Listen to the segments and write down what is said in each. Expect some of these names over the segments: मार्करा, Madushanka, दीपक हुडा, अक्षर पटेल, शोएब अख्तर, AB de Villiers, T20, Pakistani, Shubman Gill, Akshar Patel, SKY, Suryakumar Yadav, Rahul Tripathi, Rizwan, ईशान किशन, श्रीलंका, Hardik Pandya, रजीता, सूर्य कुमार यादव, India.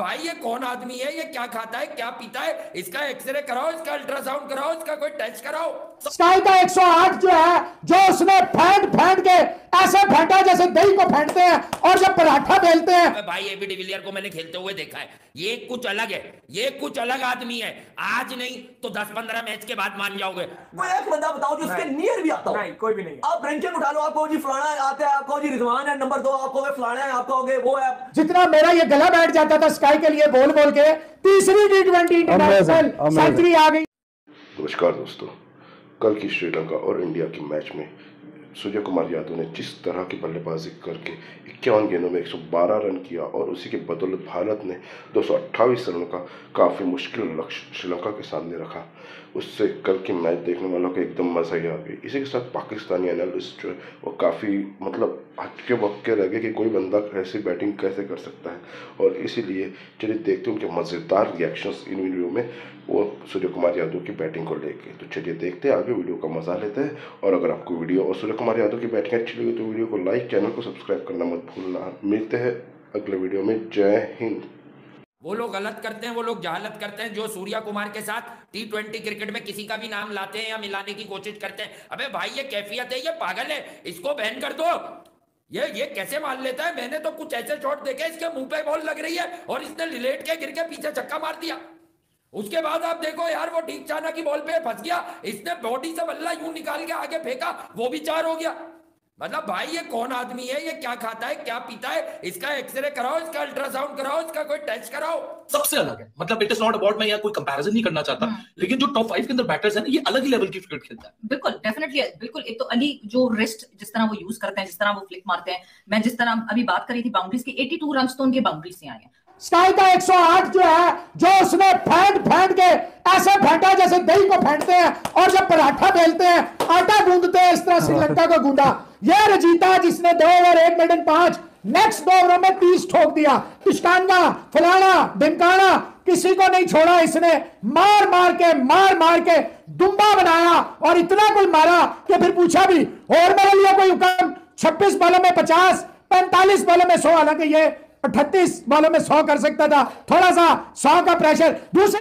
भाई ये कौन आदमी है, ये क्या खाता है, क्या पीता है, इसका एक्सरे कराओ, इसका अल्ट्रासाउंड कराओ, इसका कोई टेस्ट कराओ। स्काई का 108 जो है, जो उसमें फेंट फेंट के ऐसे फेंटा जैसे दही को फेंटते हैं और जब पराठा बेलते हैं। भाई एबी डिविलियर को मैंने खेलते हुए देखा है, ये कुछ अलग है, ये कुछ अलग आदमी है। आज नहीं तो 10-15 मैच के बाद मान जाओगे। कोई एक बंदा बताओ जो उसके नियर भी आता हो। नहीं, कोई भी नहीं। आप रैंकिंग उठा लो, आपको जी फलाना आता है, आपको जी रिजवान है नंबर 2, आपको वे फलाना है, आपको वे वो है। जितना मेरा ये गला बैठ जाता था स्काई के लिए बोल बोल के, तीसरी T20 इंटरनेशनल सेंचुरी आ गई। नमस्कार दोस्तों, कल की श्रीलंका और इंडिया के मैच में सूर्य कुमार यादव ने जिस तरह की बल्लेबाजी करके 51 गेंदों में 112 रन किया और उसी के बदौलत भारत ने 228 रनों का काफ़ी मुश्किल लक्ष्य श्रीलंका के सामने रखा, उससे कल के मैच देखने वालों को एकदम मज़ा ही आ गया। इसी के साथ पाकिस्तानी एनालिस्ट जो है वो काफ़ी मतलब हक्के बक्के रह गए कि कोई बंदा ऐसी बैटिंग कैसे कर सकता है, और इसीलिए चलिए देखते हैं उनके मज़ेदार रिएक्शंस इन वीडियो में वो सूर्य कुमार यादव की बैटिंग को लेके। तो चलिए देखते हैं आगे, वीडियो का मज़ा लेते हैं। और अगर आपको वीडियो और सूर्य कुमार यादव की बैटिंग अच्छी लगी तो वीडियो को लाइक, चैनल को सब्सक्राइब करना मत भूलना। मिलते हैं अगले वीडियो में, जय हिंद। वो लोग गलत करते हैं, वो लोग जहालत करते हैं जो सूर्या कुमार के साथ T20 क्रिकेट में किसी का भी नाम लाते हैं या मिलाने की कोशिश करते हैं। अबे भाई ये कैफियत है, ये पागल है, इसको बैन कर दो। ये कैसे मान लेता है? मैंने तो कुछ ऐसे शॉट देखे, इसके मुंह पे बॉल लग रही है और इसने रिलेट के गिर के पीछे छक्का मार दिया। उसके बाद आप देखो यार, वो ठीक चाना की बॉल पे फंस गया, इसने बॉडी से बल्ला यूं निकाल के आगे फेंका, वो भी 4 हो गया। मतलब भाई ये कौन आदमी है, ये क्या खाता है, क्या पीता है, इसका एक्सरे कराओ, इसका अल्ट्रासाउंड कराओ, इसका कोई टेस्ट कराओ। सबसे अलग है, मतलब इट इज नॉट अबाउट, मैं यहाँ कोई कंपैरिजन नहीं करना चाहता, लेकिन जो टॉप 5 के अंदर बैटर्स हैं ये अलग ही लेवल की क्रिकेट खेलता है। बिल्कुल, डेफिनेटली, बिल्कुल। एक तो अली जो रिस्ट जिस तरह वो यूज करते हैं, जिस तरह वो फ्लिक मारते हैं, मैं जिस तरह अभी बात करी थी बाउंड्रीज की, 82 रन तो उनके बाउंड्री से आए हैं। स्काई का 108 जो है, जो उसमें फेंट फेंट के ऐसे फेंटा जैसे दही को फेंटते हैं और जब पराठा बेलते हैं, आटा गूंदते हैं, इस तरह श्रीलंका को गूंदा। ये रजीता जिसने 2 ओवर 1 मेडन 5, नेक्स्ट 2 ओवरों में 30 ठोक दिया। किस्टाना फलाना ढिमकाना किसी को नहीं छोड़ा, इसने मार मार के दुम्बा बनाया और इतना कुल मारा कि फिर पूछा भी और मेरे लिए कोई हुक्म। 26 बॉलों में 50, 45 बॉलों में 100, हालांकि ये 38 बॉलों में 100 कर सकता था, थोड़ा सा 100 का प्रेशर। दूसरे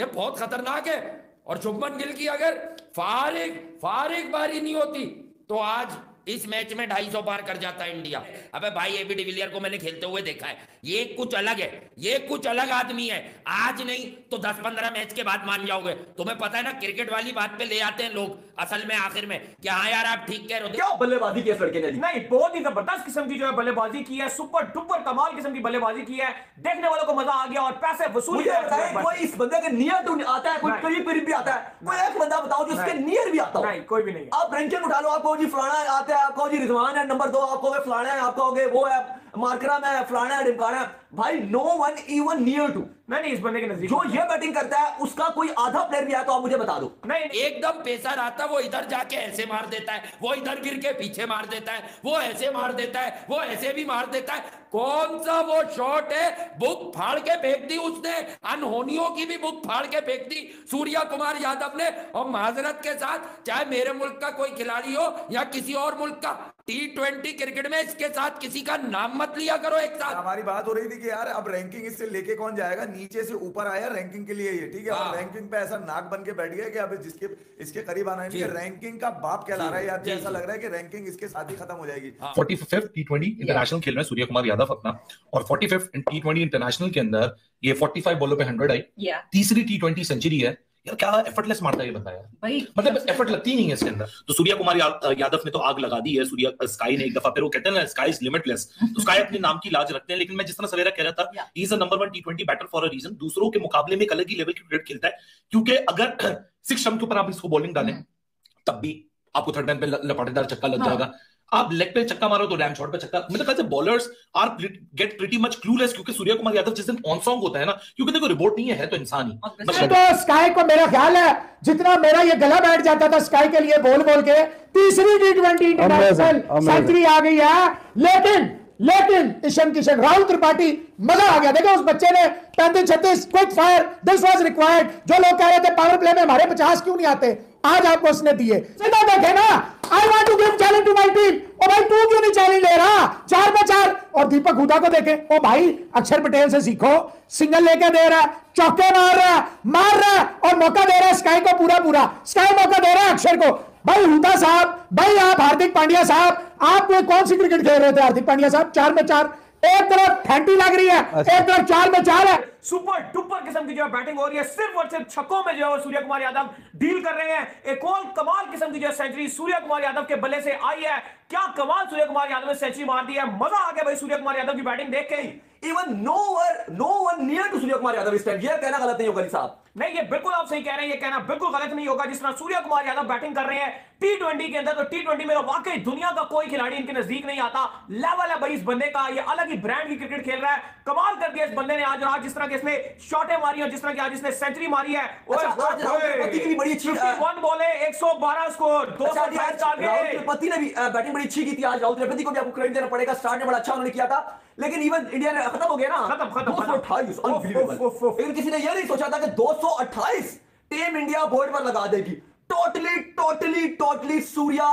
ये बहुत खतरनाक है, और शुभमन गिल की अगर फारिग बारी नहीं होती तो आज इस मैच में 250 पार कर जाता है इंडिया। अबे भाई एबी डिविलियर को मैंने खेलते हुए देखा है, ये कुछ अलग है, ये कुछ अलग आदमी है। आज नहीं तो 10-15 मैच के बाद मान जाओगे। तुम्हें पता है ना, क्रिकेट वाली बात पे ले आते हैं लोग असल में आखिर में कि हाँ यार आप ठीक कह रहे हो। क्या बल्लेबाजी की है लड़के ने, नहीं बहुत ही जबरदस्त किस्म की जो है बल्लेबाजी की है, सुपर डुपर कमाल किस्म की बल्लेबाजी की है, देखने वालों को मजा आ गया और पैसे वसूल। कोई इस बंदे के नियर आता है, कोई करीब करीब भी आता है, कोई एक बंदा बताओ जो उसके नियर भी आता है। कोई भी नहीं। आप रैंकिंग उठा लो, आपको जी फलाना आता है, आपको जी रिजवान है नंबर 2, आपको वे फलाना है, आपको वे वो है, मार्करा में फलाना है, ढिमकाना है। भाई no one even near to. नहीं, इस बंदे के नजदीक जो ये बैटिंग करता है उसका कोई आधा प्लेयर भी आया तो आप मुझे बता दो। नहीं, एकदम पेसर आता, वो इधर जाके ऐसे मार देता है, वो इधर गिर के पीछे मार देता है, वो ऐसे मार देता है, वो ऐसे भी मार देता है। कौन सा वो शॉट है, बुक फाड़ के फेंक दी उसने, अनहोनियों की भी बुक फाड़ के फेंक दी सूर्या कुमार यादव ने। और माजरत के साथ, चाहे मेरे मुल्क का कोई खिलाड़ी हो या किसी और मुल्क का, T20 क्रिकेट में इसके साथ किसी का नाम मत लिया करो। एक साथ हमारी बात हो रही थी कि यार अब रैंकिंग इससे लेके कौन जाएगा, नीचे से ऊपर आया रैंकिंग के लिए ये, ठीक है। और रैंकिंग पे ऐसा नाक बन के बैठ गया कि अब जिसके इसके करीब आना है, रैंकिंग का बाप कहला रहा है यार, ऐसा लग रहा है कि रैंकिंग इसके साथ ही खत्म हो जाएगी। 45th T20 इंटरनेशनल खेल में सूर्य कुमार यादव अपना, और 45th T20 इंटरनेशनल के अंदर ये 45 बॉलों पे 100 आई, तीसरी T20 सेंचुरी है। यार क्या एफर्टलेस मारता है ये बंदा यार, भाई मतलब एफर्ट लगती नहीं है इसके अंदर। तो सूर्या कुमार यादव ने तो आग लगा दी है, सूर्या स्काई ने एक दफा, फिर वो कहते हैं ना स्काई इज लिमिटलेस, तो स्काई अपने नाम की लाज रखते हैं। लेकिन मैं जिस तरह सवेरा कह रहा था, is a number 1 T20 batter for a reason. दूसरों के मुकाबले में एक अलग ही लेवल की क्रिकेट खेलता है, क्योंकि अगर 6 रन के ऊपर आप इसको बॉलिंग डालें तब भी आपको 3rd मैन पे लपाटेदार छक्का लग जाएगा, आप लेग पे चक्का मारो तो डैम शॉट पे चक्का। मतलब कहते हैं bowlers are get pretty much clueless, क्योंकि सूर्य कुमार यादव जिस दिन ऑन सॉन्ग होता है ना, क्योंकि देखो रिपोर्ट नहीं है तो इंसान ही। तो स्काई को मेरा ख्याल है, जितना मेरा ये गला बैठ जाता था स्काई के लिए बोल बोल के, तीसरी T20 इंटरनेशनल सेंचुरी आ गई है। लेकिन ईशान किशन, राहुल त्रिपाठी, मजा आ गया। देखो उस बच्चे ने 35-36 quick fire, this was required. जो लोग कह रहे थे पावर प्ले में हमारे 50 क्यों नहीं आते, आज आपको उसने दिए। सीधा देखे ना, I want to give challenge to my team. ओ भाई तू क्यों नहीं चैलेंज ले रहा? 4 पे 4 और दीपक हुडा को देखे, ओ भाई अक्षर पटेल से सीखो, सिंगल लेके दे रहा है, चौके मार रहा है और मौका दे रहा है स्काई को, पूरा पूरा स्काई मौका दे रहा है अक्षर को। भाई हुडा साहब, भाई आप हार्दिक पांड्या साहब, आप ये कौन सी क्रिकेट खेल रहे थे हार्दिक पांड्या साहब? 4 पे 4 एक तरफ ठंडी लग रही है, एक तरफ 4 पे 4 है। सुपर डुपर किस्म की जो है बैटिंग हो रही है, सिर्फ और सिर्फ छक्कों में जो है सूर्य कुमार यादव डील कर रहे हैं। एक और कमाल किस्म की जो सेंचुरी सूर्य कुमार यादव के बल्ले से आई है। क्या कमाल सूर्य कुमार यादव ने सेंचुरी मार दी है। मजा आ गया भाई सूर्य कुमार यादव की बैटिंग देख के ही। Even no one near to सूर्य कुमार यादव इस टाइम। यह कहना गलत नहीं होगा साहब, नहीं ये बिल्कुल आप सही कह रहे हैं, ये कहना बिल्कुल गलत नहीं होगा। जिस तरह सूर्य कुमार यादव बैटिंग कर रहे हैं T20 के अंदर, तो T20 में वाकई दुनिया का कोई खिलाड़ी इनके नजदीक नहीं आता। लेवल है भाई इस बंदे का, ये अलग ही ब्रांड की क्रिकेट खेल रहा है। कमाल कर दिया इस बंदे ने आज। और आज जिस तरह के इसने शॉटें मारी और जिस तरह की आज इसने सेंचुरी मारी है, 51 बॉले 112 स्कोर, 228 टारगेट। राहुल त्रिपाठी ने भी बैटिंग बड़ी अच्छी की थी आज। राहुल त्रिपाठी को भी आपको क्रेडिट देना पड़ेगा, स्टार्ट में बड़ा अच्छा उन्होंने किया था, लेकिन इवन इंडिया ने खत्म हो गया ना, 228 अनबिलीवेबल। किसी ने यह नहीं सोचा था कि 228 टीम इंडिया बोर्ड पर लगा देगी। टोटली सूर्या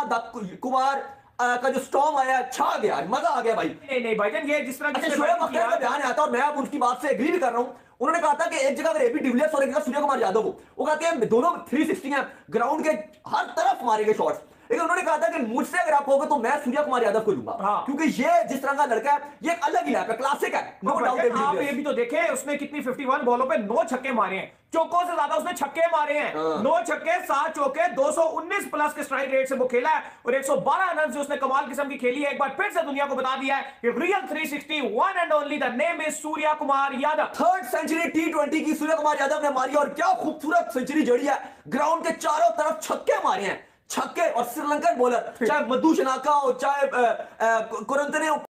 कुमार का जो स्टॉर्म आया छा गया, मजा आ गया भाई। नहीं भाईजान, ये जिस तरह शोएब अख्तर का बयान आता है और मैं अब उसकी बात से एग्री भी कर रहा हूं। उन्होंने कहा था कि एक जगह अगर एबी डिविलियर्स और एक जगह सूर्य कुमार यादव हो, वो कहते हैं दोनों 360 हैं, ग्राउंड के हर तरफ मारेंगे शॉट्स। लेकिन उन्होंने कहा था कि मुझसे अगर आप होगे तो मैं सूर्य कुमार यादव को लूंगा, क्योंकि ये जिस तरह का लड़का है ये अलग ही है, क्लासिक है। नो डाउट, आप ये भी तो देखें उसने कितनी 51 बॉलों पे 9 छक्के मारे हैं, चौकों से ज्यादा उसने छक्के मारे हैं। 9 छक्के, 7 चौके, 219 प्लस के स्ट्राइक रेट से वो खेला है और 112 रन से उसने कमाल किस्म की खेली है। एक बार फिर से दुनिया को बता दिया है कि real 360 one and only the name is सूर्य कुमार यादव। 3rd century T20 की सूर्य कुमार यादव ने मारी और क्या खूबसूरत सेंचुरी जड़ी है। ग्राउंड के चारों तरफ छक्के मारे हैं, छक्के। और श्रीलंकन बॉलर चाहे मधुशनाका हो, चाहे कुरंतने हो।